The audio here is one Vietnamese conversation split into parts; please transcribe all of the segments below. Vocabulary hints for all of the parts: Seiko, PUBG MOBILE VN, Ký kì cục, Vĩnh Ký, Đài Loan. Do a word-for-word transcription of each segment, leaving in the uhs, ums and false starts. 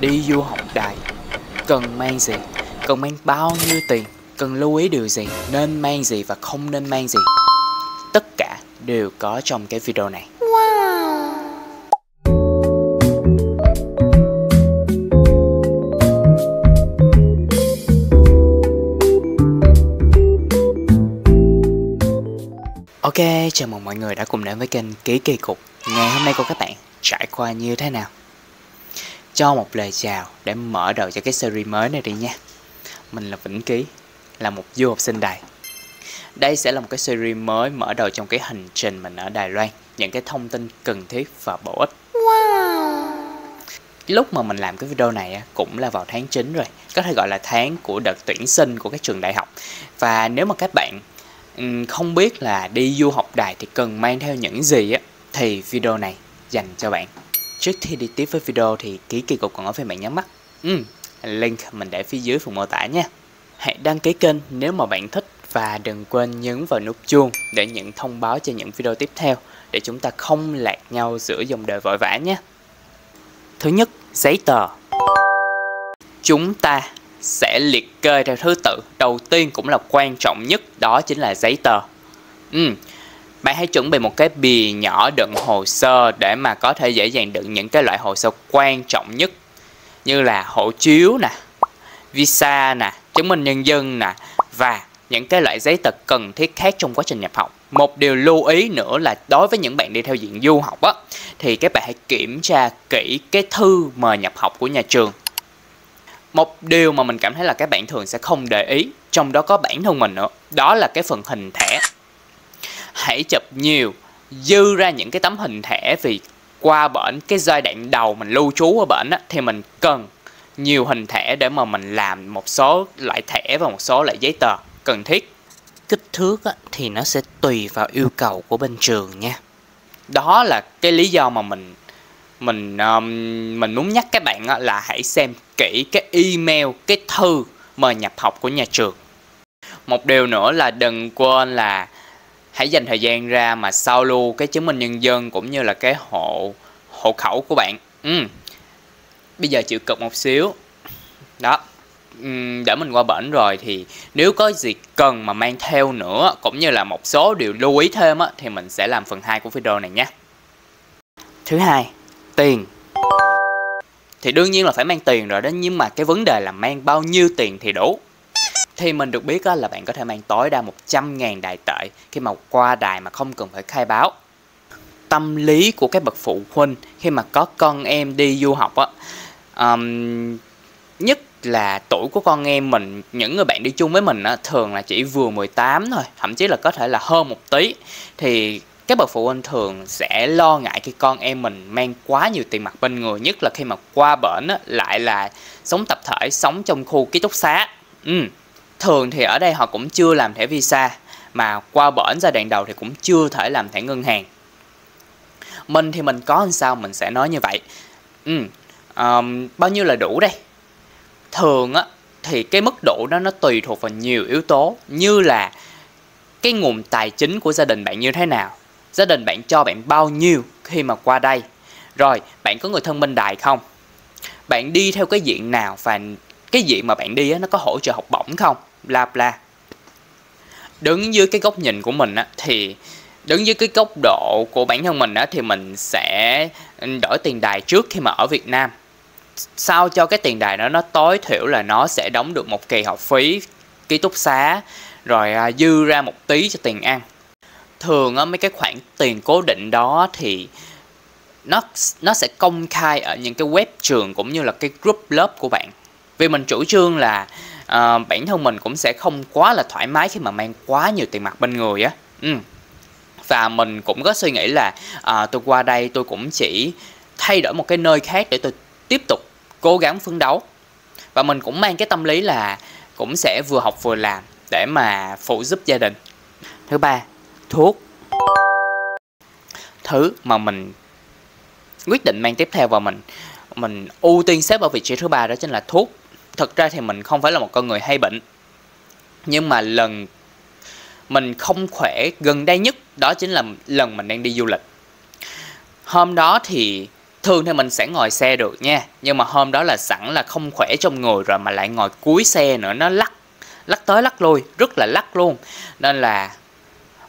đi du học Đài. Cần mang gì, cần mang bao nhiêu tiền, cần lưu ý điều gì, nên mang gì và không nên mang gì, tất cả đều có trong cái video này. Wow. Ok, chào mừng mọi người đã cùng đến với kênh Ký Kì Cục. Ngày hôm nay của các bạn trải qua như thế nào? Cho một lời chào để mở đầu cho cái series mới này đi nha. Mình là Vĩnh Ký, là một du học sinh Đài. Đây sẽ là một cái series mới mở đầu trong cái hành trình mình ở Đài Loan, những cái thông tin cần thiết và bổ ích. Wow. Lúc mà mình làm cái video này cũng là vào tháng chín rồi, có thể gọi là tháng của đợt tuyển sinh của các trường đại học. Và nếu mà các bạn không biết là đi du học Đài thì cần mang theo những gì á, thì video này dành cho bạn. Trước khi đi tiếp với video thì Ký Kì Cục còn ở phiên bản nhắm mắt. Ừ, link mình để phía dưới phần mô tả nha. Hãy đăng ký kênh nếu mà bạn thích và đừng quên nhấn vào nút chuông để nhận thông báo cho những video tiếp theo, để chúng ta không lạc nhau giữa dòng đời vội vã nhé. Thứ nhất, giấy tờ. Chúng ta sẽ liệt kê theo thứ tự. Đầu tiên cũng là quan trọng nhất, đó chính là giấy tờ. Ừ. Bạn hãy chuẩn bị một cái bìa nhỏ đựng hồ sơ để mà có thể dễ dàng đựng những cái loại hồ sơ quan trọng nhất, như là hộ chiếu nè, visa nè, chứng minh nhân dân nè, và những cái loại giấy tờ cần thiết khác trong quá trình nhập học. Một điều lưu ý nữa là đối với những bạn đi theo diện du học á, thì các bạn hãy kiểm tra kỹ cái thư mời nhập học của nhà trường. Một điều mà mình cảm thấy là các bạn thường sẽ không để ý, trong đó có bản thân mình nữa, đó là cái phần hình thẻ. Hãy chụp nhiều, dư ra những cái tấm hình thẻ, vì qua bển cái giai đoạn đầu mình lưu trú ở bển á, thì mình cần nhiều hình thẻ để mà mình làm một số loại thẻ và một số loại giấy tờ cần thiết. Kích thước á, thì nó sẽ tùy vào yêu cầu của bên trường nha. Đó là cái lý do mà mình mình um, mình muốn nhắc các bạn á, là hãy xem kỹ cái email, cái thư mời nhập học của nhà trường. Một điều nữa là đừng quên là hãy dành thời gian ra mà sao lưu cái chứng minh nhân dân cũng như là cái hộ hộ khẩu của bạn. Ừ. Bây giờ chịu cực một xíu. Đó. Ừ, để mình qua bển rồi thì nếu có gì cần mà mang theo nữa, cũng như là một số điều lưu ý thêm á, thì mình sẽ làm phần hai của video này nha. Thứ hai, tiền. Thì đương nhiên là phải mang tiền rồi đó, nhưng mà cái vấn đề là mang bao nhiêu tiền thì đủ. Thì mình được biết là bạn có thể mang tối đa một trăm ngàn đài tệ khi mà qua Đài mà không cần phải khai báo. Tâm lý của các bậc phụ huynh khi mà có con em đi du học á, um, nhất là tuổi của con em mình, những người bạn đi chung với mình á, thường là chỉ vừa mười tám thôi, thậm chí là có thể là hơn một tí. Thì các bậc phụ huynh thường sẽ lo ngại khi con em mình mang quá nhiều tiền mặt bên người, nhất là khi mà qua bển á, lại là sống tập thể, sống trong khu ký túc xá. Ừ. Thường thì ở đây họ cũng chưa làm thẻ visa, mà qua bển giai đoạn đầu thì cũng chưa thể làm thẻ ngân hàng. Mình thì mình có làm sao mình sẽ nói như vậy. Ừ. um, Bao nhiêu là đủ đây? Thường á, thì cái mức độ đó nó tùy thuộc vào nhiều yếu tố, như là cái nguồn tài chính của gia đình bạn như thế nào, gia đình bạn cho bạn bao nhiêu khi mà qua đây, rồi bạn có người thân bên Đài không, bạn đi theo cái diện nào, và cái diện mà bạn đi á, nó có hỗ trợ học bổng không, bla bla. Đứng dưới cái góc nhìn của mình á, thì đứng dưới cái góc độ của bản thân mình á, thì mình sẽ đổi tiền Đài trước khi mà ở Việt Nam, sao cho cái tiền Đài đó nó tối thiểu là nó sẽ đóng được một kỳ học phí ký túc xá, rồi à, dư ra một tí cho tiền ăn. Thường á, mấy cái khoản tiền cố định đó thì nó nó sẽ công khai ở những cái web trường cũng như là cái group lớp của bạn. Vì mình chủ trương là à, bản thân mình cũng sẽ không quá là thoải mái khi mà mang quá nhiều tiền mặt bên người á. Ừ. Và mình cũng có suy nghĩ là à, tôi qua đây tôi cũng chỉ thay đổi một cái nơi khác để tôi tiếp tục cố gắng phấn đấu. Và mình cũng mang cái tâm lý là cũng sẽ vừa học vừa làm để mà phụ giúp gia đình. Thứ ba, thuốc. Thứ mà mình quyết định mang tiếp theo và mình mình ưu tiên xếp ở vị trí thứ ba đó chính là thuốc. Thực ra thì mình không phải là một con người hay bệnh, nhưng mà lần mình không khỏe gần đây nhất đó chính là lần mình đang đi du lịch. Hôm đó thì thường thì mình sẽ ngồi xe được nha. Nhưng mà hôm đó là sẵn là không khỏe trong người rồi mà lại ngồi cuối xe nữa, nó lắc, lắc tới lắc lui, rất là lắc luôn. Nên là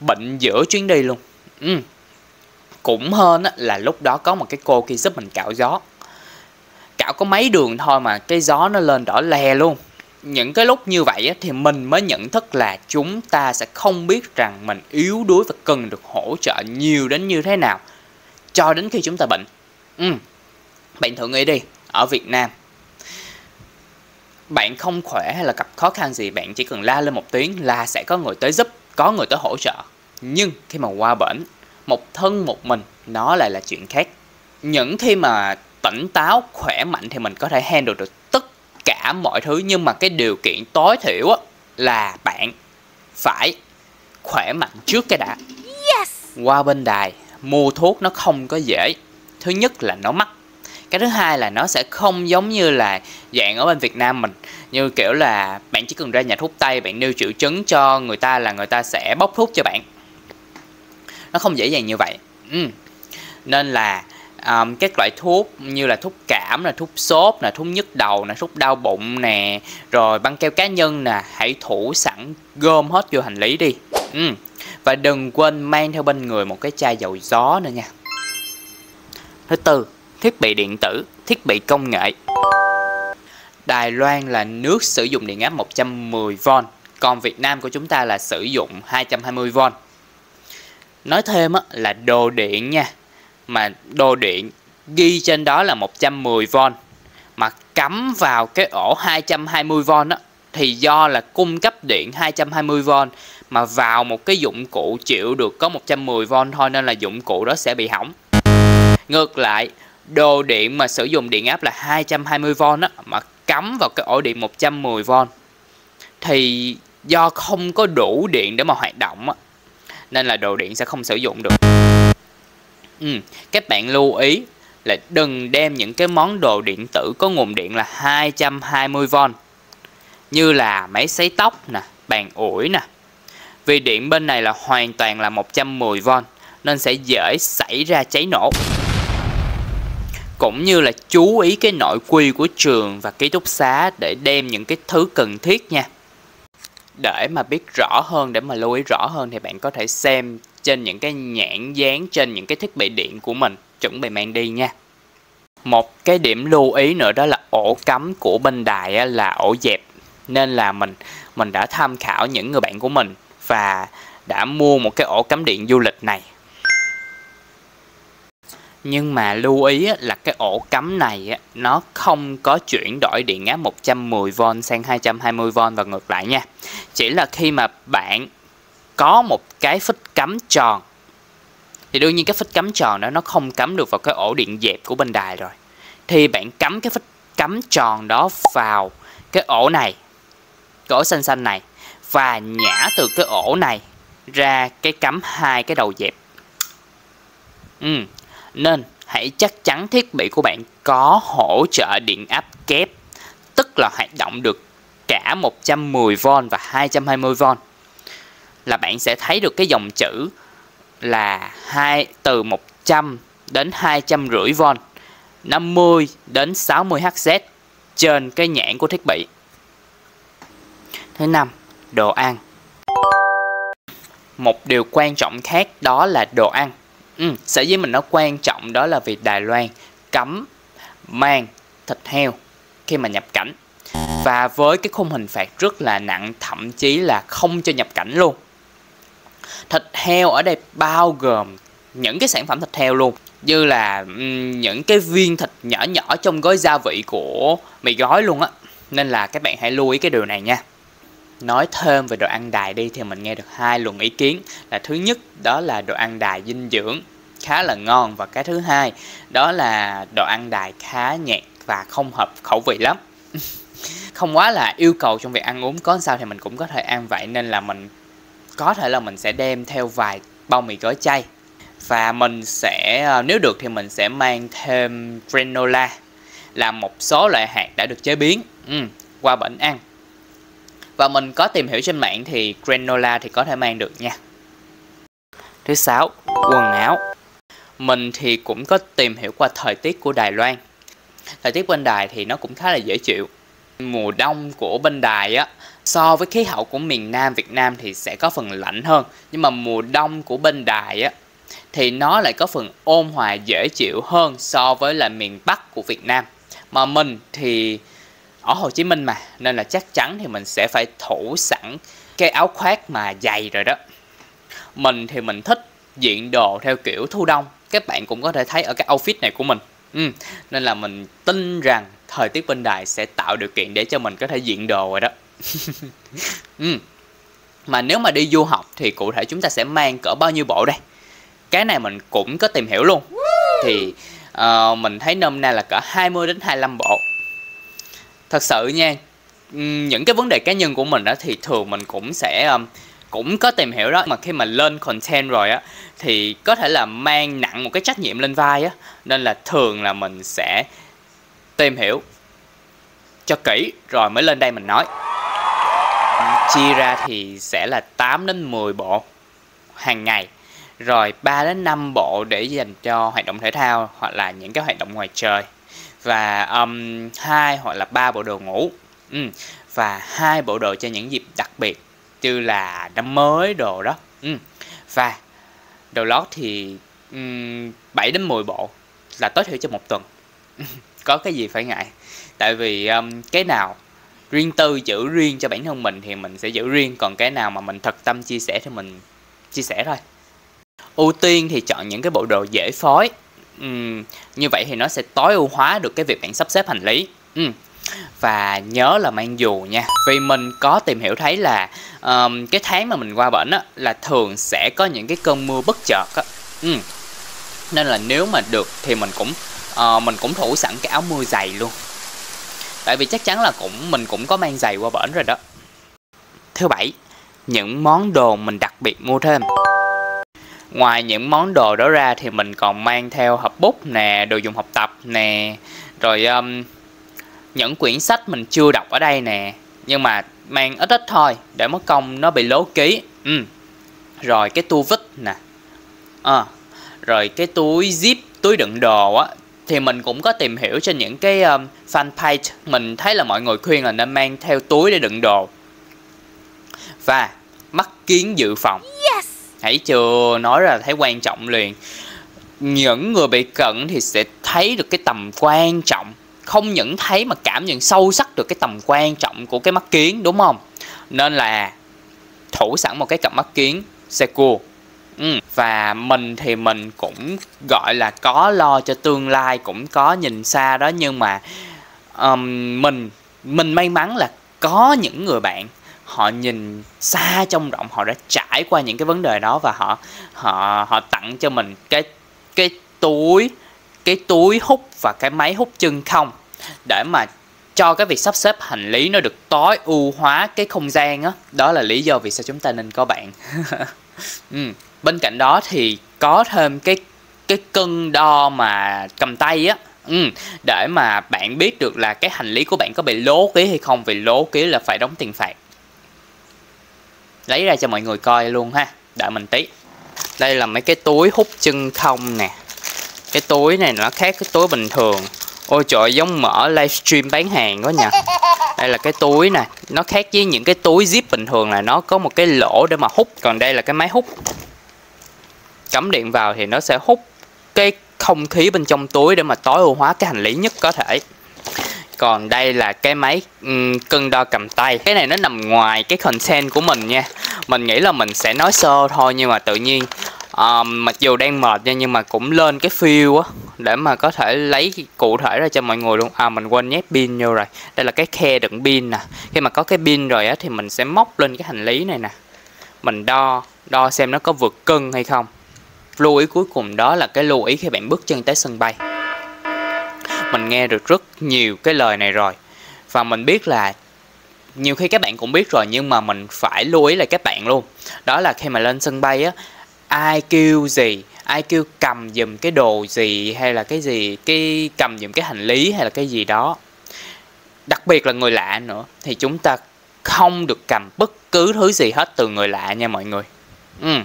bệnh giữa chuyến đi luôn. Ừ. Cũng hơn là lúc đó có một cái cô kia giúp mình cạo gió. Cạo có mấy đường thôi mà cái gió nó lên đỏ lè luôn. Những cái lúc như vậy thì mình mới nhận thức là chúng ta sẽ không biết rằng mình yếu đuối và cần được hỗ trợ nhiều đến như thế nào cho đến khi chúng ta bệnh. Ừ. Bạn thử nghĩ đi, ở Việt Nam bạn không khỏe hay là gặp khó khăn gì, bạn chỉ cần la lên một tiếng là sẽ có người tới giúp, có người tới hỗ trợ. Nhưng khi mà qua bển, một thân một mình, nó lại là chuyện khác. Những khi mà tỉnh táo, khỏe mạnh thì mình có thể handle được tất cả mọi thứ. Nhưng mà cái điều kiện tối thiểu là bạn phải khỏe mạnh trước cái đã. Qua bên Đài, mua thuốc nó không có dễ. Thứ nhất là nó mắc. Cái thứ hai là nó sẽ không giống như là dạng ở bên Việt Nam mình. Như kiểu là bạn chỉ cần ra nhà thuốc Tây, bạn nêu triệu chứng cho người ta là người ta sẽ bốc thuốc cho bạn. Nó không dễ dàng như vậy. Ừ. Nên là um, các loại thuốc như là thuốc cảm, là thuốc sốt, là thuốc nhức đầu, là thuốc đau bụng nè, rồi băng keo cá nhân nè, hãy thủ sẵn gom hết vô hành lý đi. Ừ. Và đừng quên mang theo bên người một cái chai dầu gió nữa nha. Thứ tư, thiết bị điện tử, thiết bị công nghệ. Đài Loan là nước sử dụng điện áp một trăm mười vôn, còn Việt Nam của chúng ta là sử dụng hai trăm hai mươi vôn. Nói thêm là đồ điện nha. Mà đồ điện ghi trên đó là một trăm mười vôn, mà cắm vào cái ổ hai trăm hai mươi vôn đó, thì do là cung cấp điện hai trăm hai mươi vôn mà vào một cái dụng cụ chịu được có một trăm mười vôn thôi, nên là dụng cụ đó sẽ bị hỏng. Ngược lại, đồ điện mà sử dụng điện áp là hai trăm hai mươi vôn đó, mà cắm vào cái ổ điện một trăm mười vôn thì do không có đủ điện để mà hoạt động đó, nên là đồ điện sẽ không sử dụng được. Ừ, các bạn lưu ý là đừng đem những cái món đồ điện tử có nguồn điện là hai trăm hai mươi vôn như là máy sấy tóc nè, bàn ủi nè. Vì điện bên này là hoàn toàn là một trăm mười vôn nên sẽ dễ xảy ra cháy nổ. Cũng như là chú ý cái nội quy của trường và ký túc xá để đem những cái thứ cần thiết nha. Để mà biết rõ hơn, để mà lưu ý rõ hơn thì bạn có thể xem trên những cái nhãn dán trên những cái thiết bị điện của mình chuẩn bị mang đi nha. Một cái điểm lưu ý nữa đó là ổ cắm của bên Đài là ổ dẹp. Nên là mình mình đã tham khảo những người bạn của mình và đã mua một cái ổ cắm điện du lịch này. Nhưng mà lưu ý là cái ổ cắm này nó không có chuyển đổi điện áp một trăm mười vôn sang hai trăm hai mươi vôn và ngược lại nha. Chỉ là khi mà bạn có một cái phích cắm tròn thì đương nhiên cái phích cắm tròn đó nó không cắm được vào cái ổ điện dẹp của bên Đài rồi. Thì bạn cắm cái phích cắm tròn đó vào cái ổ này, cái ổ xanh xanh này, và nhả từ cái ổ này ra cái cắm hai cái đầu dẹp. Ừ. Nên hãy chắc chắn thiết bị của bạn có hỗ trợ điện áp kép, tức là hoạt động được cả một trăm mười vôn và hai trăm hai mươi vôn. Là bạn sẽ thấy được cái dòng chữ là hai, từ một trăm đến hai trăm rưỡi vôn, năm mươi đến sáu mươi héc trên cái nhãn của thiết bị. Thứ năm, đồ ăn. Một điều quan trọng khác đó là đồ ăn. Ừ, sở dĩ mình nó quan trọng đó là vì Đài Loan cấm mang thịt heo khi mà nhập cảnh. Và với cái khung hình phạt rất là nặng, thậm chí là không cho nhập cảnh luôn. Thịt heo ở đây bao gồm những cái sản phẩm thịt heo luôn, như là những cái viên thịt nhỏ nhỏ trong gói gia vị của mì gói luôn á. Nên là các bạn hãy lưu ý cái điều này nha. Nói thêm về đồ ăn Đài đi thì mình nghe được hai luồng ý kiến. Là thứ nhất đó là đồ ăn Đài dinh dưỡng khá là ngon, và cái thứ hai đó là đồ ăn Đài khá nhạt và không hợp khẩu vị lắm. Không quá là yêu cầu trong việc ăn uống, có sao thì mình cũng có thể ăn vậy. Nên là mình có thể là mình sẽ đem theo vài bao mì gói chay, và mình sẽ, nếu được thì mình sẽ mang thêm granola, là một số loại hạt đã được chế biến ừ, qua bển ăn. Và mình có tìm hiểu trên mạng thì granola thì có thể mang được nha. Thứ sáu, quần áo. Mình thì cũng có tìm hiểu qua thời tiết của Đài Loan. Thời tiết bên Đài thì nó cũng khá là dễ chịu. Mùa đông của bên Đài á, so với khí hậu của miền Nam Việt Nam thì sẽ có phần lạnh hơn. Nhưng mà mùa đông của bên Đài á, thì nó lại có phần ôn hòa dễ chịu hơn so với là miền Bắc của Việt Nam. Mà mình thì ở Hồ Chí Minh mà, nên là chắc chắn thì mình sẽ phải thủ sẵn cái áo khoác mà dày rồi đó. Mình thì mình thích diện đồ theo kiểu thu đông. Các bạn cũng có thể thấy ở cái outfit này của mình. Ừ. Nên là mình tin rằng thời tiết bên Đài sẽ tạo điều kiện để cho mình có thể diện đồ rồi đó. ừ. Mà nếu mà đi du học thì cụ thể chúng ta sẽ mang cỡ bao nhiêu bộ đây? Cái này mình cũng có tìm hiểu luôn. Thì uh, mình thấy nôm na là cỡ hai mươi đến hai mươi lăm bộ. Thật sự nha, những cái vấn đề cá nhân của mình đó thì thường mình cũng sẽ um, cũng có tìm hiểu đó. Mà khi mà lên content rồi á thì có thể là mang nặng một cái trách nhiệm lên vai á, nên là thường là mình sẽ tìm hiểu cho kỹ rồi mới lên đây mình nói. Chia ra thì sẽ là tám đến mười bộ hàng ngày, rồi ba đến năm bộ để dành cho hoạt động thể thao hoặc là những cái hoạt động ngoài trời, và um, hai hoặc là ba bộ đồ ngủ, ừ. và hai bộ đồ cho những dịp đặc biệt như là năm mới đồ đó, ừ. và đồ lót thì um, bảy đến mười bộ là tối thiểu cho một tuần. Có cái gì phải ngại, tại vì um, cái nào riêng tư giữ riêng cho bản thân mình thì mình sẽ giữ riêng, còn cái nào mà mình thật tâm chia sẻ thì mình chia sẻ thôi. Ưu tiên thì chọn những cái bộ đồ dễ phối. Uhm, như vậy thì nó sẽ tối ưu hóa được cái việc bạn sắp xếp hành lý. uhm. Và nhớ là mang dù nha. Vì mình có tìm hiểu thấy là um, cái tháng mà mình qua bển á, là thường sẽ có những cái cơn mưa bất chợt á. uhm. Nên là nếu mà được thì mình cũng uh, mình cũng thủ sẵn cái áo mưa dày luôn. Tại vì chắc chắn là cũng mình cũng có mang giày qua bển rồi đó. Thứ bảy, những món đồ mình đặc biệt mua thêm. Ngoài những món đồ đó ra thì mình còn mang theo hộp bút nè, đồ dùng học tập nè, rồi um, những quyển sách mình chưa đọc ở đây nè, nhưng mà mang ít ít thôi để mất công nó bị lố ký. ừ. Rồi cái tu vít nè, à, rồi cái túi zip, túi đựng đồ á. Thì mình cũng có tìm hiểu trên những cái um, fanpage, mình thấy là mọi người khuyên là nên mang theo túi để đựng đồ và mắt kiến dự phòng. Yes. Thấy chưa, nói ra là thấy quan trọng liền. Những người bị cận thì sẽ thấy được cái tầm quan trọng, không những thấy mà cảm nhận sâu sắc được cái tầm quan trọng của cái mắt kiến, đúng không? Nên là thủ sẵn một cái cặp mắt kiến Seiko. ừ. Và mình thì mình cũng gọi là có lo cho tương lai, cũng có nhìn xa đó. Nhưng mà um, mình mình may mắn là có những người bạn họ nhìn xa trông rộng, họ đã trải qua những cái vấn đề đó và họ họ họ tặng cho mình cái cái túi cái túi hút và cái máy hút chân không, để mà cho cái việc sắp xếp hành lý nó được tối ưu hóa cái không gian đó. Đó là lý do vì sao chúng ta nên có bạn. ừ. Bên cạnh đó thì có thêm cái cái cân đo mà cầm tay á. Ừ, để mà bạn biết được là cái hành lý của bạn có bị lố ký hay không, vì lố ký là phải đóng tiền phạt. Lấy ra cho mọi người coi luôn ha, đợi mình tí. Đây là mấy cái túi hút chân không nè. Cái túi này nó khác cái túi bình thường. Ôi trời, giống mở livestream bán hàng quá nha. Đây là cái túi nè, nó khác với những cái túi zip bình thường là nó có một cái lỗ để mà hút. Còn đây là cái máy hút, cắm điện vào thì nó sẽ hút cái không khí bên trong túi để mà tối ưu hóa cái hành lý nhất có thể. Còn đây là cái máy um, cân đo cầm tay. Cái này nó nằm ngoài cái content của mình nha. Mình nghĩ là mình sẽ nói sơ thôi, nhưng mà tự nhiên uh, mặc dù đang mệt nha, nhưng mà cũng lên cái feel á, để mà có thể lấy cụ thể ra cho mọi người luôn. À, mình quên nhét pin vô rồi. Đây là cái khe đựng pin nè. Khi mà có cái pin rồi á thì mình sẽ móc lên cái hành lý này nè. Mình đo, đo xem nó có vượt cân hay không. Lưu ý cuối cùng đó là cái lưu ý khi bạn bước chân tới sân bay. Mình nghe được rất nhiều cái lời này rồi, và mình biết là nhiều khi các bạn cũng biết rồi, nhưng mà mình phải lưu ý là các bạn luôn. Đó là khi mà lên sân bay á, ai kêu gì, ai kêu cầm giùm cái đồ gì, hay là cái gì, cái cầm giùm cái hành lý hay là cái gì đó, đặc biệt là người lạ nữa, thì chúng ta không được cầm bất cứ thứ gì hết từ người lạ nha mọi người. ừ.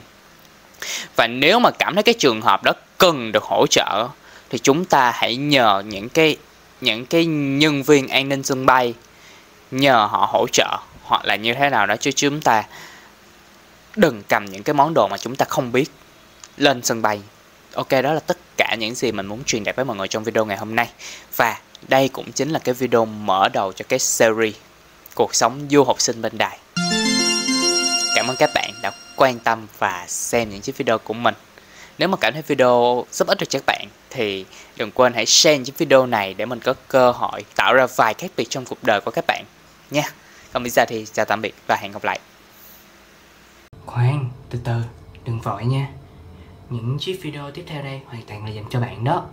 Và nếu mà cảm thấy cái trường hợp đó cần được hỗ trợ thì chúng ta hãy nhờ những cái những cái nhân viên an ninh sân bay, nhờ họ hỗ trợ hoặc là như thế nào đó, chứ chúng ta đừng cầm những cái món đồ mà chúng ta không biết lên sân bay. Ok, đó là tất cả những gì mình muốn truyền đạt với mọi người trong video ngày hôm nay. Và đây cũng chính là cái video mở đầu cho cái series Cuộc sống du học sinh bên Đài. Cảm ơn các bạn đã quan tâm và xem những chiếc video của mình. Nếu mà cảm thấy video giúp ích cho các bạn thì đừng quên hãy share chiếc video này để mình có cơ hội tạo ra vài khác biệt trong cuộc đời của các bạn nha. Còn bây giờ thì chào tạm biệt và hẹn gặp lại. Khoan, từ từ, đừng vội nha. Những chiếc video tiếp theo đây hoàn toàn là dành cho bạn đó.